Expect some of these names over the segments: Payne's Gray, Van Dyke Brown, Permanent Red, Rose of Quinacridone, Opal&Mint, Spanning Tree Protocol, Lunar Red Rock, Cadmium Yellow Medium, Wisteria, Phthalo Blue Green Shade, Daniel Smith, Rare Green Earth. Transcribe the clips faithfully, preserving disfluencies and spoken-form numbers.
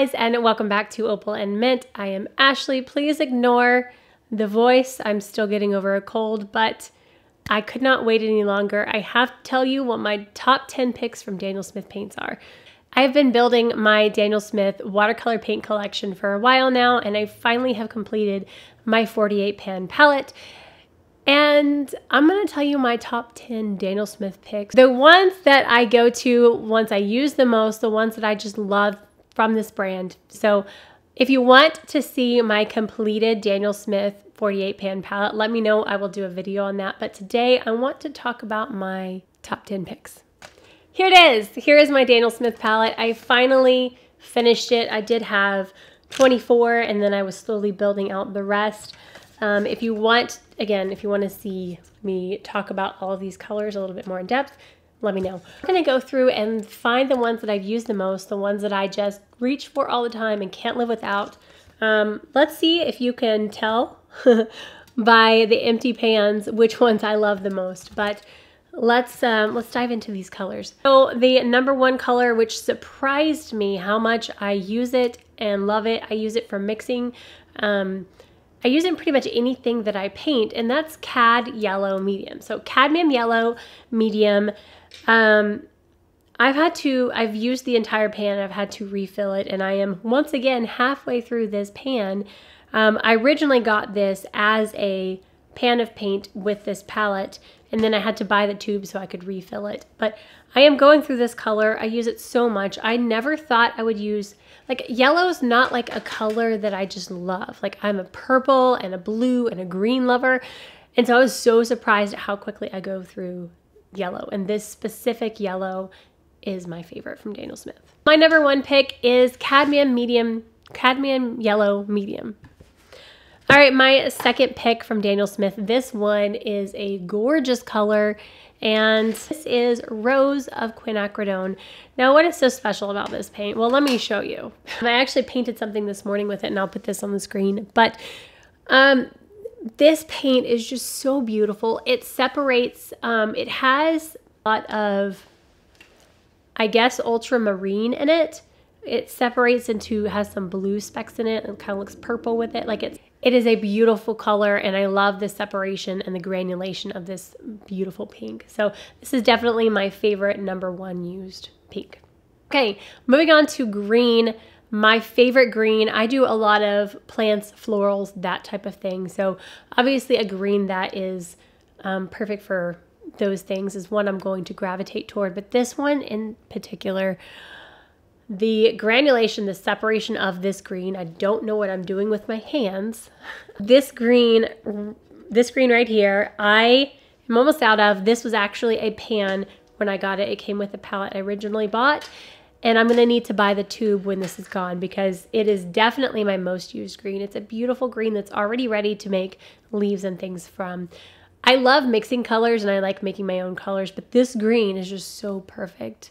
guys, and welcome back to Opal and Mint. I am Ashley. Please ignore the voice. I'm still getting over a cold, but I could not wait any longer. I have to tell you what my top ten picks from Daniel Smith paints are. I've been building my Daniel Smith watercolor paint collection for a while now, and I finally have completed my forty-eight pan palette. And I'm gonna tell you my top ten Daniel Smith picks. The ones that I go to once I use the most, the ones that I just love from this brand. So if you want to see my completed Daniel Smith forty-eight pan palette, let me know. I will do a video on that. But today I want to talk about my top ten picks. Here it is. Here is my Daniel Smith palette. I finally finished it. I did have twenty-four and then I was slowly building out the rest. Um, if you want, again, if you want to see me talk about all of these colors a little bit more in depth, let me know. I'm going to go through and find the ones that I've used the most, the ones that I just reach for all the time and can't live without. Um, let's see if you can tell by the empty pans which ones I love the most, but Let's um, let's dive into these colors. So the number one color, which surprised me how much I use it and love it. I use it for mixing. Um, I use it in pretty much anything that I paint, and that's Cad Yellow Medium. So Cadmium Yellow Medium. Um, I've had to, I've used the entire pan. I've had to refill it, and I am once again halfway through this pan. Um, I originally got this as a pan of paint with this palette, and then I had to buy the tube so I could refill it. But I am going through this color. I use it so much. I never thought I would use, like, yellow's not like a color that I just love. Like, I'm a purple and a blue and a green lover. And so I was so surprised at how quickly I go through yellow. And this specific yellow is my favorite from Daniel Smith. My number one pick is Cadmium Medium, Cadmium Yellow Medium. All right, my second pick from Daniel Smith. This one is a gorgeous color, and this is Rose of Quinacridone. Now, what is so special about this paint? Well, let me show you. I actually painted something this morning with it, and I'll put this on the screen, but um, this paint is just so beautiful. It separates, um, it has a lot of, I guess, ultramarine in it. It separates into, has some blue specks in it, and kind of looks purple with it. Like, it's, it is a beautiful color, and I love the separation and the granulation of this beautiful pink. So this is definitely my favorite number one used pink. Okay, moving on to green. My favorite green, I do a lot of plants, florals, that type of thing. So obviously a green that is um, perfect for those things is one I'm going to gravitate toward, but this one in particular, the granulation, the separation of this green, I don't know what I'm doing with my hands. This green, this green right here, I am almost out of. This was actually a pan when I got it. It came with the palette I originally bought, and I'm gonna need to buy the tube when this is gone because it is definitely my most used green. It's a beautiful green that's already ready to make leaves and things from. I love mixing colors and I like making my own colors, but this green is just so perfect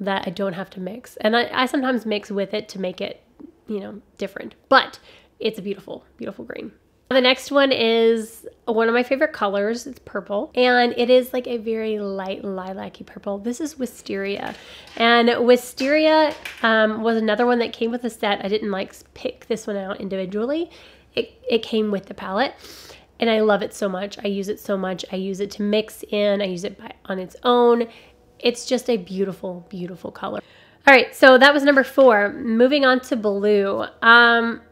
that I don't have to mix. And I, I sometimes mix with it to make it, you know, different, but it's a beautiful, beautiful green. The next one is one of my favorite colors. It's purple, and it is like a very light lilac-y purple. This is Wisteria, and Wisteria um, was another one that came with a set. I didn't like pick this one out individually. It, it came with the palette, and I love it so much. I use it so much. I use it to mix in. I use it by, on its own. It's just a beautiful, beautiful color. All right, so that was number four. Moving on to blue. Um,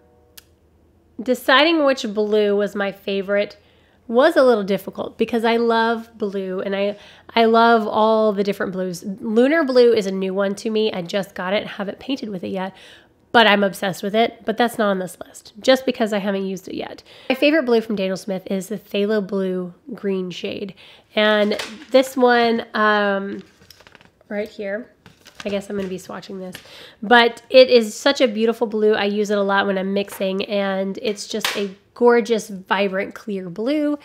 deciding which blue was my favorite was a little difficult because I love blue, and I, I love all the different blues. Lunar Blue is a new one to me. I just got it and haven't painted with it yet, but I'm obsessed with it, but that's not on this list just because I haven't used it yet. My favorite blue from Daniel Smith is the Phthalo Blue Green Shade, and this one, um, right here. I guess I'm going to be swatching this, but it is such a beautiful blue. I use it a lot when I'm mixing, and it's just a gorgeous, vibrant, clear blue,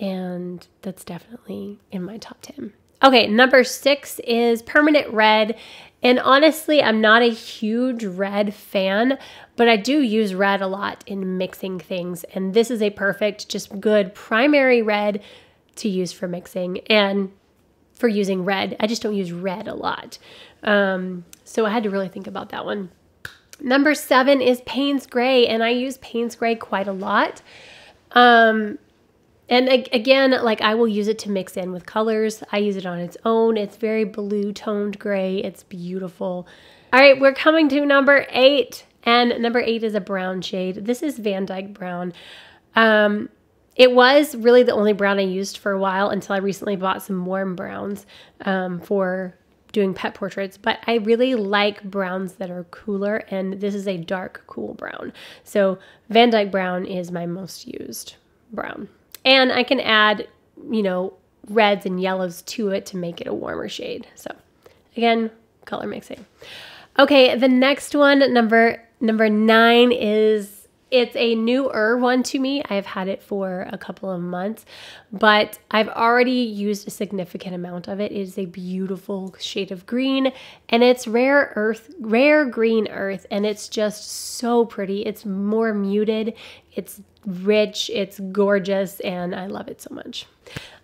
and that's definitely in my top ten. Okay, number six is Permanent Red, and honestly, I'm not a huge red fan, but I do use red a lot in mixing things, and this is a perfect, just good primary red to use for mixing, and for using red. I just don't use red a lot. Um, so I had to really think about that one. Number seven is Payne's Gray, and I use Payne's Gray quite a lot. Um, and again, like I will use it to mix in with colors. I use it on its own. It's very blue toned gray. It's beautiful. All right, we're coming to number eight. And number eight is a brown shade. This is Van Dyke Brown. Um, it was really the only brown I used for a while until I recently bought some warm browns um, for doing pet portraits, but I really like browns that are cooler, and this is a dark, cool brown. So Van Dyke Brown is my most used brown. And I can add, you know, reds and yellows to it to make it a warmer shade. So again, color mixing. Okay, the next one, number number nine, is, it's a newer one to me. I've had it for a couple of months, but I've already used a significant amount of it. It is a beautiful shade of green, and it's Rare Earth, Rare Green Earth, and it's just so pretty. It's more muted, it's rich, it's gorgeous, and I love it so much.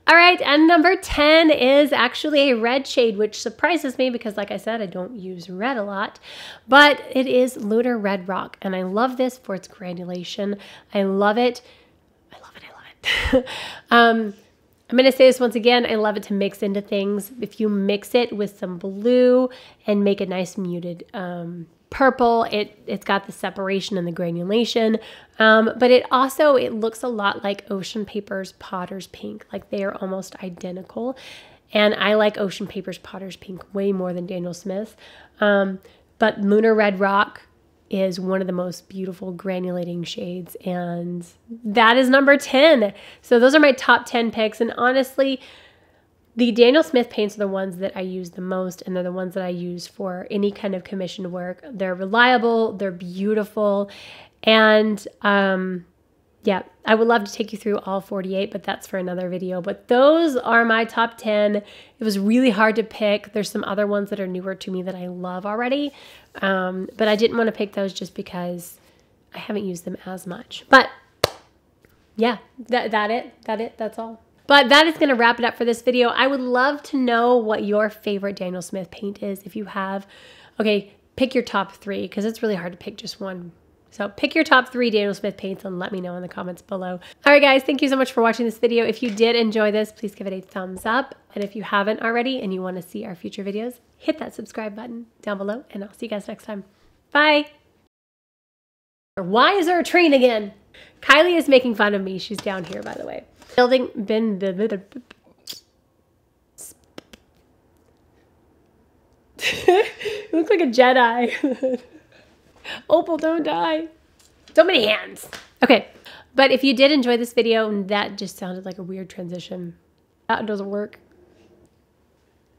All right, and number ten is actually a red shade, which surprises me because, like I said, I don't use red a lot, but it is Lunar Red Rock, and I love this for its granulation. I love it. I love it. I love it. um, I'm going to say this once again. I love it to mix into things. If you mix it with some blue and make a nice muted um, purple, it, it's got the separation and the granulation, um, but it also, it looks a lot like Ocean Papers Potter's Pink. Like they are almost identical, and I like Ocean Papers Potter's Pink way more than Daniel Smith, um, but Lunar Red Rock is one of the most beautiful granulating shades, and that is number ten. So those are my top ten picks, and honestly, the Daniel Smith paints are the ones that I use the most, and they're the ones that I use for any kind of commissioned work. They're reliable, they're beautiful, and um, yeah, I would love to take you through all forty-eight, but that's for another video. But those are my top ten. It was really hard to pick. There's some other ones that are newer to me that I love already, um, but I didn't want to pick those just because I haven't used them as much. But yeah, that, that it, that it, that's all. But that is going to wrap it up for this video. I would love to know what your favorite Daniel Smith paint is if you have. Okay, pick your top three because it's really hard to pick just one. So pick your top three Daniel Smith paints and let me know in the comments below. All right, guys, thank you so much for watching this video. If you did enjoy this, please give it a thumbs up. And if you haven't already and you want to see our future videos, hit that subscribe button down below, and I'll see you guys next time. Bye. Why is there a train again? Kylie is making fun of me. She's down here, by the way. Building bin the It looks like a Jedi. Opal, don't die. So many hands. Okay, but if you did enjoy this video, and that just sounded like a weird transition. That doesn't work.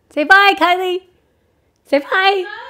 Say bye, Kylie. Say bye. Bye.